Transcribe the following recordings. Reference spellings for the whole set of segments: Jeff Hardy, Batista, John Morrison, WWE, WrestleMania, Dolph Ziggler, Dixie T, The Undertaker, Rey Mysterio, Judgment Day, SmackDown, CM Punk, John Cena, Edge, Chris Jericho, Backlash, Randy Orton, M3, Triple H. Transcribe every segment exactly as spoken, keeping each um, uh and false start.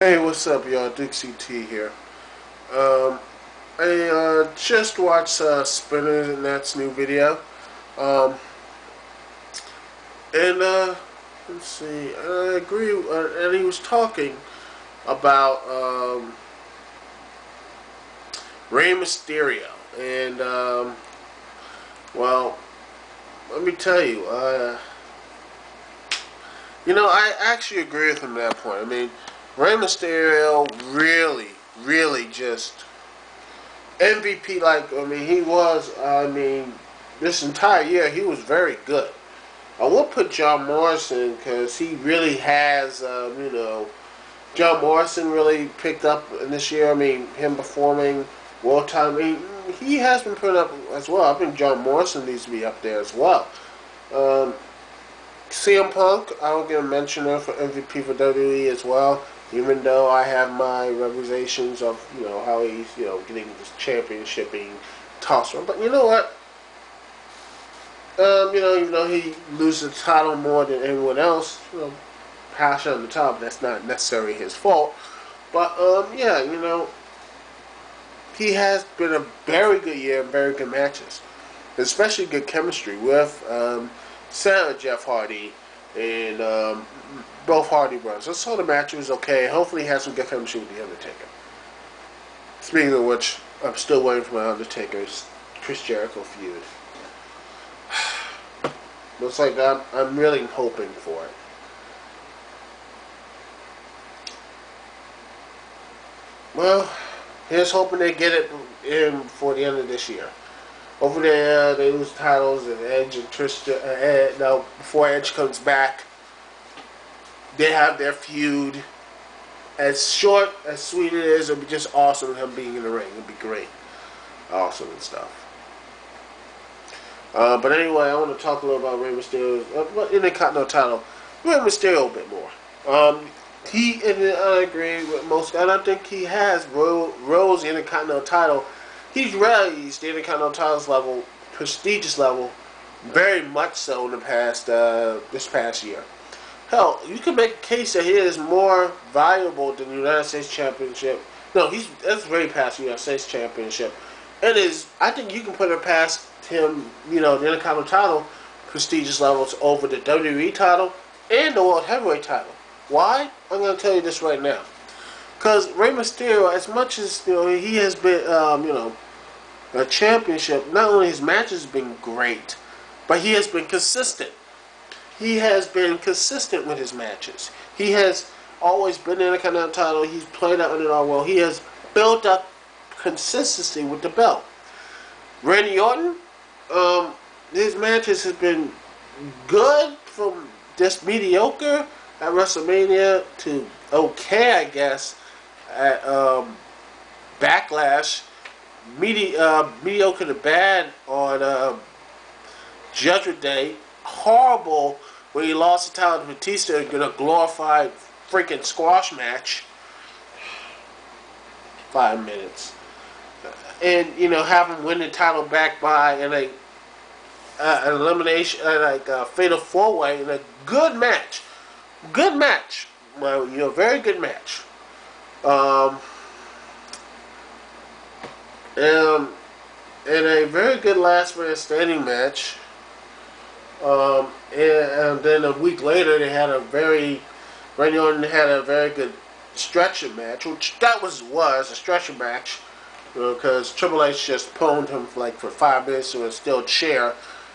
Hey, what's up, y'all? Dixie T here. Um, I uh, just watched uh, Spinner's and Nat's new video. Um, and, uh, let's see, I agree, uh, and he was talking about um, Rey Mysterio. And, um, well, let me tell you, uh, you know, I actually agree with him at that point. I mean, Rey Mysterio really, really just M V P like. I mean, he was, I mean, this entire year he was very good. I would put John Morrison because he really has, um, you know, John Morrison really picked up in this year. I mean, him performing World Time, I mean, he has been put up as well. I think John Morrison needs to be up there as well. Um, C M Punk, I don't get a mention of for M V P for W W E as well. Even though I have my reservations of, you know, how he's, you know, getting this championship being tossed around. But you know what? Um, you know, even though he loses the title more than anyone else, you know, hash on the top, that's not necessarily his fault. But, um, yeah, you know, he has been a very good year and very good matches. Especially good chemistry with, um, Sarah, Jeff Hardy, and, um, both Hardy brothers. I saw the match, it was okay. Hopefully he has some good chemistry with The Undertaker. Speaking of which, I'm still waiting for my Undertaker's Chris Jericho feud. Looks like I'm, I'm really hoping for it. Well, here's hoping they get it in for the end of this year. Over there, they lose titles, and Edge and Trish, uh, Ed, now before Edge comes back, they have their feud. As short, as sweet it is, it'll be just awesome him being in the ring. It'll be great. Awesome and stuff. Uh, but anyway, I want to talk a little about Rey Mysterio. Uh, in the Continental title, Rey Mysterio a bit more. Um, he, and I agree with most, and I think he has Ro Rose in the Continental title. He's raised the Intercontinental titles level, prestigious level, very much so in the past, uh, this past year. Hell, you can make a case that he is more valuable than the United States Championship. No, he's that's way past the United States Championship. It is, I think you can put it past him, you know, the Intercontinental title, prestigious levels over the W W E title and the World Heavyweight title. Why? I'm going to tell you this right now. Because Rey Mysterio, as much as, you know, he has been, um, you know, a championship, not only his matches have been great, but he has been consistent. He has been consistent with his matches. He has always been in a kind of title. He's played out in it all well. He has built up consistency with the belt. Randy Orton, um, his matches have been good from just mediocre at WrestleMania to okay, I guess, at um, Backlash, medi uh, mediocre to bad on uh, Judgment Day, horrible when he lost the title to Batista in a glorified freaking squash match, five minutes, and you know have him win the title back by in a uh, an elimination, uh, like a fatal four way in a good match, good match. Well, you know, very good match. Um, and, and a very good last man standing match. Um, and, and then a week later, they had a very, Randy Orton had a very good stretching match, which that was, was a stretching match, you know, because Triple H just pwned him for like for five minutes in a steel chair,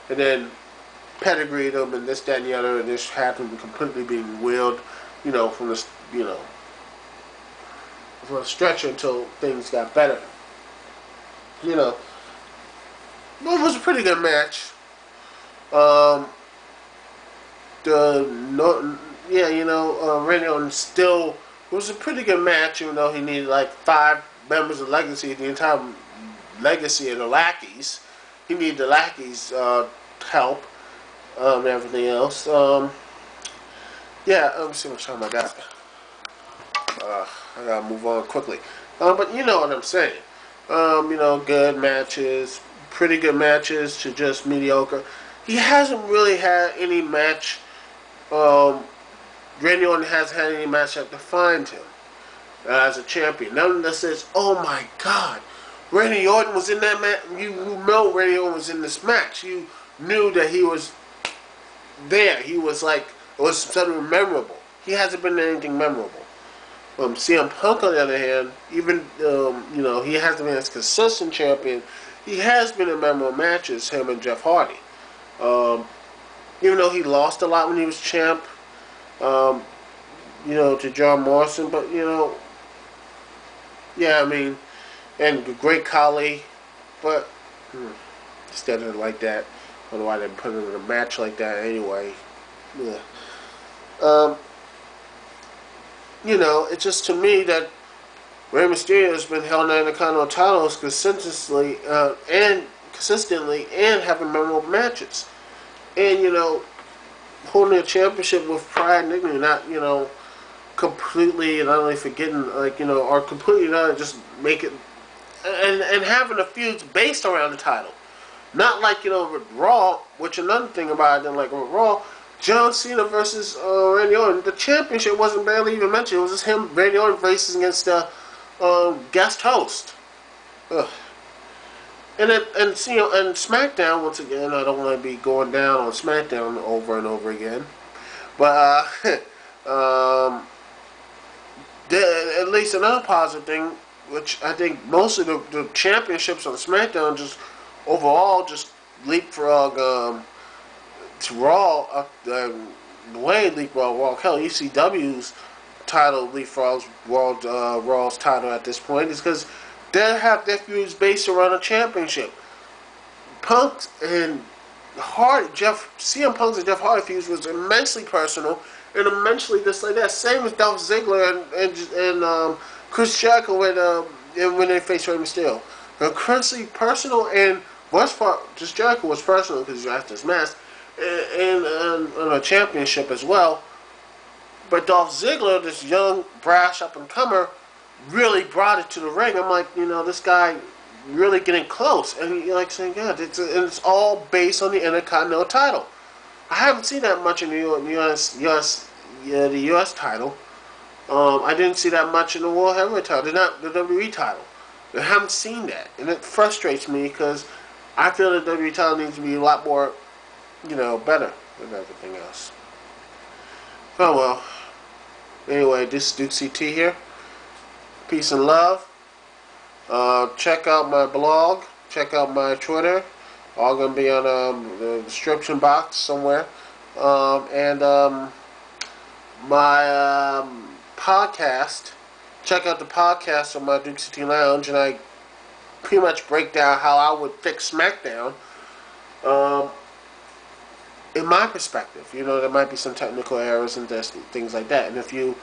and then pedigreed him and this, that, and the other, and this happened completely being wheeled. You know, from the, you know, from a stretcher until things got better. You know, it was a pretty good match. Um, the no, yeah, you know, uh, Randy Orton still it was a pretty good match. Even though he needed like five members of Legacy, the entire Legacy of the lackeys. He needed the lackeys' uh, help um, and everything else. Um, Yeah, let me see how much time I got. Uh, I gotta move on quickly. Uh, but you know what I'm saying. Um, you know, good matches, pretty good matches to just mediocre. He hasn't really had any match. Um, Randy Orton hasn't had any match that defines him. as a champion. None of us says, oh my God, Randy Orton was in that match. You know Randy Orton was in this match. You knew that he was there. He was like, it was something memorable. He hasn't been anything memorable. Um, C M Punk, on the other hand, even, um, you know, he hasn't been a consistent champion. He has been in memorable matches, him and Jeff Hardy. Um, even though he lost a lot when he was champ, um, you know, to John Morrison. But, you know, yeah, I mean, and the great Kali. But, hmm, instead of like that, I don't know why they put him in a match like that anyway. Yeah. Um... You know, it's just to me that Rey Mysterio has been held in the Intercontinental titles consistently uh, and consistently and having memorable matches, and you know, holding a championship with pride and dignity, not you know, completely and utterly forgetting, like you know, or completely not just make it, and and having a feud based around the title, not like you know with Raw, which another thing about it, then like with Raw. John Cena versus uh, Randy Orton. The championship wasn't barely even mentioned. It was just him, Randy Orton, racing against the uh, guest host. Ugh. And it, and you know, and SmackDown once again. I don't want to be going down on SmackDown over and over again, but uh, um, the, at least another positive thing, which I think most of the, the championships on SmackDown just overall just leapfrog. Um, Raw, uh, the way leapfrog Raw, hell, E C W's title leapfrogs Raw, uh, Raw's title at this point is because they have their feuds based around a championship. Punk's and Hardy, Jeff, C M Punk's and Jeff Hardy feuds was immensely personal and immensely just like that. Same with Dolph Ziggler and and, and um, Chris Jericho when um, and when they faced Rey Mysterio. They're currently personal and worst part, just Jericho was personal because he had this mask. And, and, and a championship as well, but Dolph Ziggler, this young, brash up-and-comer, really brought it to the ring. I'm like, you know, this guy really getting close, and you're like saying, yeah, it's, and it's all based on the Intercontinental title. I haven't seen that much in the U S, U S, yeah, the U S title. Um, I didn't see that much in the World Heavyweight title, they're not the W W E title. I haven't seen that, and it frustrates me because I feel the W W E title needs to be a lot more. You know, better than everything else. Oh well. Anyway, this is Dixie T here. Peace and love. Uh, check out my blog. Check out my Twitter. All gonna be on um, the description box somewhere. Um, and um, my um, podcast. Check out the podcast on my Dixie T Lounge, and I pretty much break down how I would fix SmackDown. Um. In my perspective, you know, there might be some technical errors and things like that. And if you,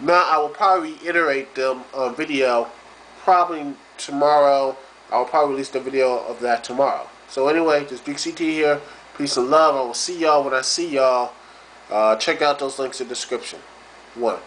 now I will probably reiterate them on video, probably tomorrow. I'll probably release the video of that tomorrow. So anyway, this is Dixie T here. Peace and love. I will see y'all when I see y'all. Uh, check out those links in the description. One.